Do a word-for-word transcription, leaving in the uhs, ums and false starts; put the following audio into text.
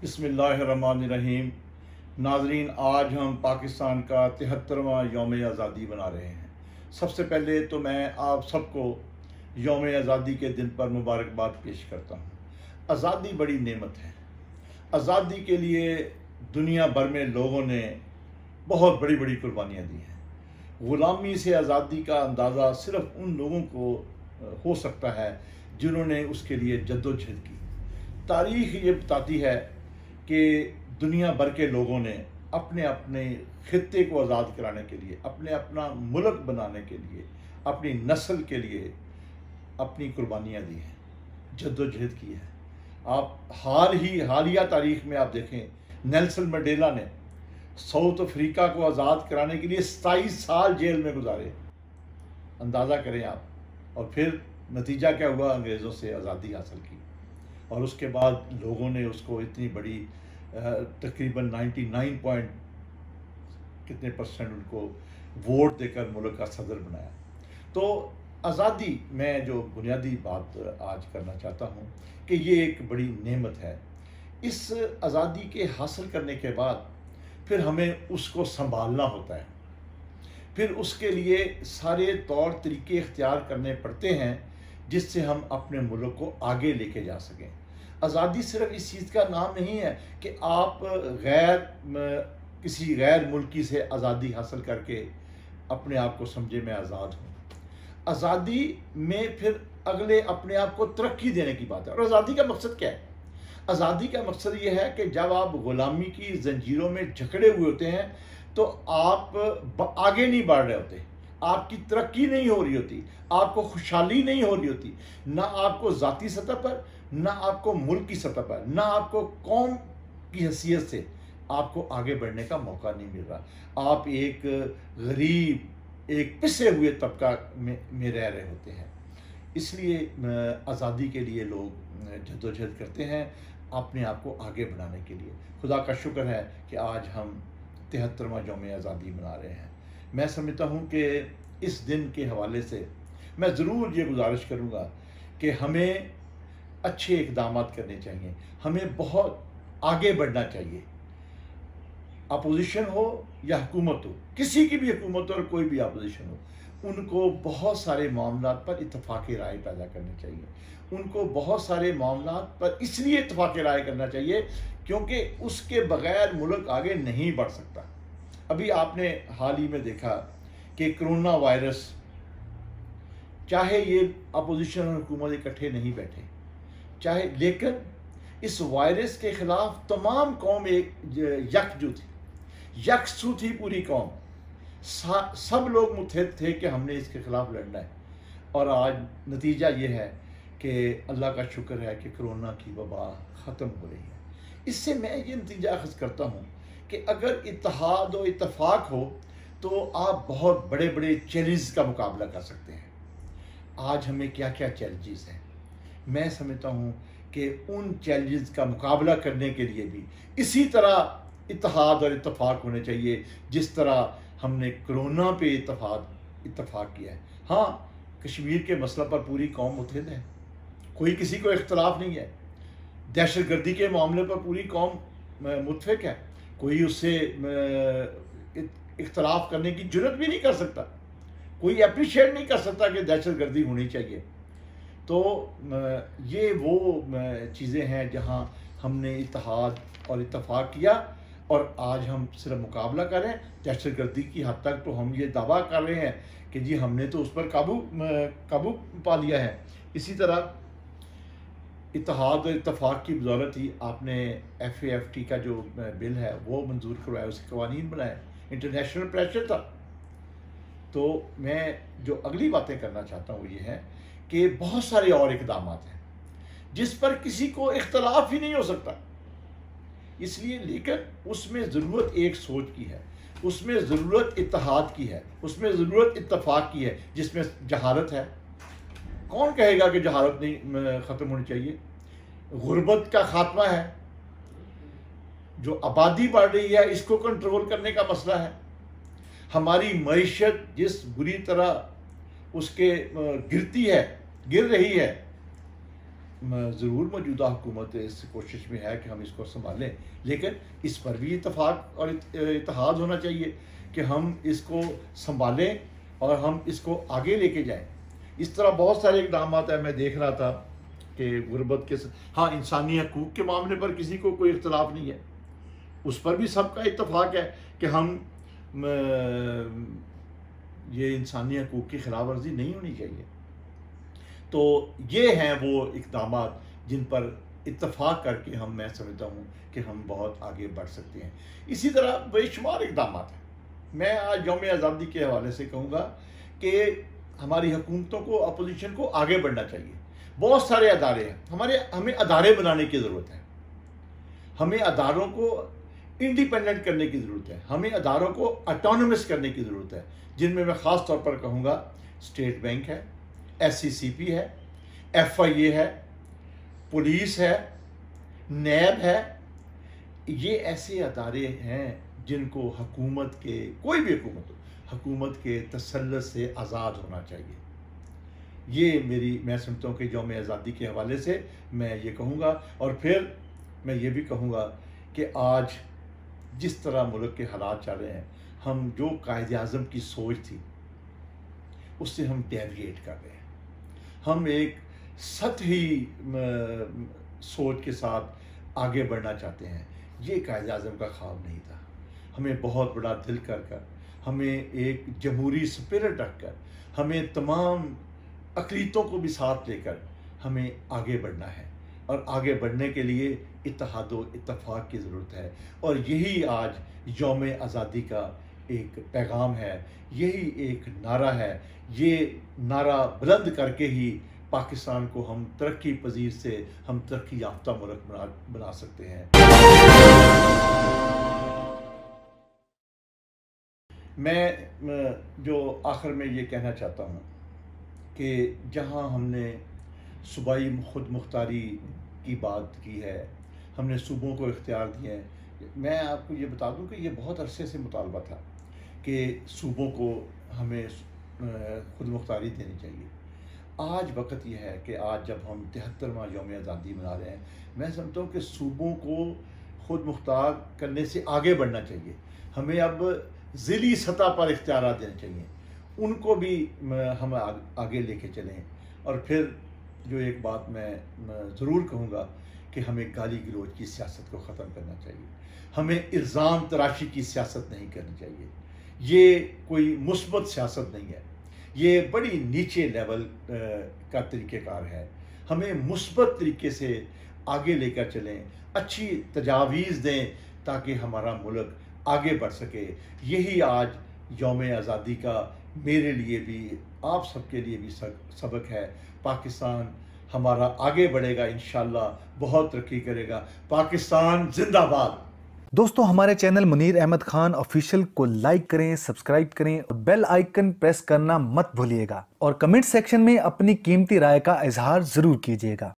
बिस्मिल्लाहिर्रहमानिर्रहीम। नाजरीन, आज हम पाकिस्तान का तिहत्तरवां यौम आज़ादी बना रहे हैं। सबसे पहले तो मैं आप सबको यौम आज़ादी के दिन पर मुबारकबाद पेश करता हूँ। आज़ादी बड़ी नेमत है। आज़ादी के लिए दुनिया भर में लोगों ने बहुत बड़ी बड़ी कुर्बानियाँ दी हैं। ग़ुलामी से आज़ादी का अंदाज़ा सिर्फ उन लोगों को हो सकता है जिन्होंने उसके लिए जद्दोजहद की। तारीख़ ये बताती है कि दुनिया भर के लोगों ने अपने अपने खित्ते को आज़ाद कराने के लिए, अपने अपना मुल्क बनाने के लिए, अपनी नस्ल के लिए अपनी कुर्बानियाँ दी हैं, जद्दोजहद की है। आप हाल ही हालिया तारीख में आप देखें, नेल्सन मंडेला ने साउथ अफ्रीका को आज़ाद कराने के लिए सताईस साल जेल में गुजारे। अंदाज़ा करें आप। और फिर नतीजा क्या हुआ? अंग्रेज़ों से आज़ादी हासिल की और उसके बाद लोगों ने उसको इतनी बड़ी तकरीबन निन्यानवे पॉइंट कितने परसेंट उनको वोट देकर मुल्क का सदर बनाया। तो आज़ादी में जो बुनियादी बात आज करना चाहता हूँ कि ये एक बड़ी नेमत है। इस आज़ादी के हासिल करने के बाद फिर हमें उसको संभालना होता है, फिर उसके लिए सारे तौर तरीके इख्तियार करने पड़ते हैं जिससे हम अपने मुल्क को आगे लेके जा सकें। आज़ादी सिर्फ इस चीज़ का नाम नहीं है कि आप गैर किसी गैर मुल्की से आज़ादी हासिल करके अपने आप को समझे मैं आज़ाद हूँ। आज़ादी में फिर अगले अपने आप को तरक्की देने की बात है। और आज़ादी का मकसद क्या है? आज़ादी का मकसद ये है कि जब आप ग़ुलामी की जंजीरों में जकड़े हुए होते हैं तो आप आगे नहीं बढ़ रहे होते, आपकी तरक्की नहीं हो रही होती, आपको खुशहाली नहीं हो रही होती, ना आपको ज़ाती सतह पर, ना आपको मुल्क की सतह पर, ना आपको कौम की हैसियत से आपको आगे बढ़ने का मौका नहीं मिल रहा। आप एक गरीब, एक पिसे हुए तबका में, में रह रहे होते हैं। इसलिए आज़ादी के लिए लोग जद्दोजहद करते हैं अपने आप को आगे बढ़ाने के लिए। खुदा का शुक्र है कि आज हम तिहत्तरवां यौम आज़ादी मना रहे हैं। मैं समझता हूँ कि इस दिन के हवाले से मैं ज़रूर ये गुजारिश करूँगा कि हमें अच्छे इक़दाम करने चाहिए, हमें बहुत आगे बढ़ना चाहिए। अपोजिशन हो या हुकूमत हो, किसी की भी हुकूमत हो और कोई भी अपोजिशन हो, उनको बहुत सारे मामलों पर इत्तफाक़ राय पैदा करनी चाहिए। उनको बहुत सारे मामलों पर इसलिए इत्तफाक़ राय करना चाहिए क्योंकि उसके बग़ैर मुल्क आगे नहीं बढ़ सकता। अभी आपने हाल ही में देखा कि कोरोना वायरस, चाहे ये अपोजिशन और हुकूमत इकट्ठे नहीं बैठे, चाहे, लेकिन इस वायरस के ख़िलाफ़ तमाम कौम एक यकजू थी, यकसू थी पूरी कौम। सब लोग मुत्तहिद थे कि हमने इसके ख़िलाफ़ लड़ना है। और आज नतीजा ये है कि अल्लाह का शुक्र है कि कोरोना की वबा ख़त्म हो रही है। इससे मैं ये नतीजा अख़ज़ करता हूँ कि अगर इत्तेहाद और इत्तेफाक हो तो आप बहुत बड़े बड़े चैलेंज का मुकाबला कर सकते हैं। आज हमें क्या क्या चैलेंजेस हैं? मैं समझता हूँ कि उन चैलेंजेस का मुकाबला करने के लिए भी इसी तरह इत्तेहाद और इत्तेफाक होने चाहिए जिस तरह हमने कोरोना पे इत्तेहाद इत्तेफाक किया है। हाँ, कश्मीर के मसला पर पूरी कौम मुत्तहिद है, कोई किसी को इख्तलाफ नहीं है। दहशत गर्दी के मामले पर पूरी कौम मुत्तफिक है, कोई उससे इख्तलाफ करने की जुर्रत भी नहीं कर सकता, कोई अप्रिशिएट नहीं कर सकता कि दहशत गर्दी होनी चाहिए। तो ये वो चीज़ें हैं जहाँ हमने इत्तेहाद और इत्तेफाक किया। और आज हम सिर्फ मुकाबला कर रहे हैं दहशत गर्दी की। हद तक तो हम ये दावा कर रहे हैं कि जी हमने तो उस पर काबू काबू पा लिया है। इसी तरह इत्तेहाद और इत्तेफाक की बदौलत ही आपने एफ ए एफ टी का जो बिल है वो मंजूर करवाया, उसके कवानीन बनाए, इंटरनेशनल प्रेशर था। तो मैं जो अगली बातें करना चाहता हूँ ये है कि बहुत सारे और इकदाम हैं जिस पर किसी को इख्तलाफ ही नहीं हो सकता। इसलिए लेकिन उसमें ज़रूरत एक सोच की है, उसमें ज़रूरत इत्तेहाद की है, उसमें ज़रूरत इत्तेफाक की है। जिसमें जहालत है, कौन कहेगा कि जहालत नहीं ख़त्म होनी चाहिए? गुर्बत का खात्मा है, जो आबादी बढ़ रही है इसको कंट्रोल करने का मसला है। हमारी मईशत जिस बुरी तरह उसके गिरती है, गिर रही है, ज़रूर मौजूदा हुकूमत इस कोशिश में है कि हम इसको संभालें, लेकिन इस पर भी इत्तेफाक और इत्तेहाद होना चाहिए कि हम इसको संभालें और हम इसको आगे लेके जाएं। इस तरह बहुत सारे इक़दाम है। मैं देख रहा था कि गुरबत के हाँ इंसानी हकूक़ के मामले पर किसी को कोई इख्तलाफ नहीं है, उस पर भी सबका इत्तेफाक है कि हम ये इंसानी हकूक़ की खिलाफ वर्जी नहीं होनी चाहिए। तो ये हैं वो इक़दाम जिन पर इत्तफाक़ करके हम मैं समझता हूँ कि हम बहुत आगे बढ़ सकते हैं। इसी तरह बेशुमार इक़दाम हैं। मैं आज यौम आज़ादी के हवाले से कहूँगा कि हमारी हुकूमतों को, अपोजिशन को आगे बढ़ना चाहिए। बहुत सारे अदारे हैं हमारे, हमें अदारे बनाने की ज़रूरत है, हमें अदारों को इंडिपेंडेंट करने की ज़रूरत है, हमें अदारों को ऑटोनमस करने की ज़रूरत है, जिनमें मैं ख़ास तौर पर कहूँगा स्टेट बैंक है, एस सी सी पी है, एफ आई ए है, पुलिस है, नैब है। ये ऐसे अदारे हैं जिनको हकूमत के, कोई भी हुकूमत हो, हकूमत के तसल्लुत से आज़ाद होना चाहिए। ये मेरी, मैं समझता हूँ कि यौम आज़ादी के हवाले से मैं ये कहूँगा। और फिर मैं ये भी कहूँगा कि आज जिस तरह मुल्क के हालात चल रहे हैं, हम जो कायद-ए-आज़म की सोच थी उससे हम डेविएट कर रहे हैं। हम एक सतही सोच के साथ आगे बढ़ना चाहते हैं। ये कायद-ए-आज़म का ख्वाब नहीं था। हमें बहुत बड़ा दिल कर कर, हमें एक जमहूरी स्पिरिट रखकर, हमें तमाम अक़लीतों को भी साथ लेकर हमें आगे बढ़ना है, और आगे बढ़ने के लिए इत्तेहाद व इत्तेफाक की ज़रूरत है। और यही आज यौम आज़ादी का एक पैगाम है, यही एक नारा है। ये नारा बुलंद करके ही पाकिस्तान को हम तरक्की पजीर से हम तरक्की याफ्ता मुल्क बना बना सकते हैं। मैं जो आखिर में ये कहना चाहता हूँ कि जहाँ हमने सूबाई खुद मुख्तारी की बात की है, हमने सूबों को इख्तियार दिए हैं। मैं आपको ये बता दूं कि ये बहुत अरसे से मुतालबा था कि सूबों को हमें खुद मुख्तारी देनी चाहिए। आज वक्त यह है कि आज जब हम तिहत्तरवां यौम आज़ादी मना रहे हैं, मैं समझता हूँ कि सूबों को खुद मुख्तार करने से आगे बढ़ना चाहिए। हमें अब ज़िली सतह पर इख्तियार देने चाहिए, उनको भी हम आगे लेके चलें। और फिर जो एक बात मैं ज़रूर कहूँगा कि हमें गाली गलौज की सियासत को ख़त्म करना चाहिए। हमें इल्ज़ाम तराशी की सियासत नहीं करनी चाहिए। ये कोई मुस्बत सियासत नहीं है, ये बड़ी नीचे लेवल का तरीक़ेकार है। हमें मुस्बत तरीके से आगे लेकर चलें, अच्छी तजावीज़ दें ताकि हमारा मुल्क आगे बढ़ सके। यही आज यौम आज़ादी का मेरे लिए भी, आप सबके लिए भी सबक है। पाकिस्तान हमारा आगे बढ़ेगा, इंशाल्लाह बहुत तरक्की करेगा। पाकिस्तान जिंदाबाद। दोस्तों, हमारे चैनल मुनीर अहमद खान ऑफिशियल को लाइक करें, सब्सक्राइब करें और बेल आइकन प्रेस करना मत भूलिएगा, और कमेंट सेक्शन में अपनी कीमती राय का इजहार जरूर कीजिएगा।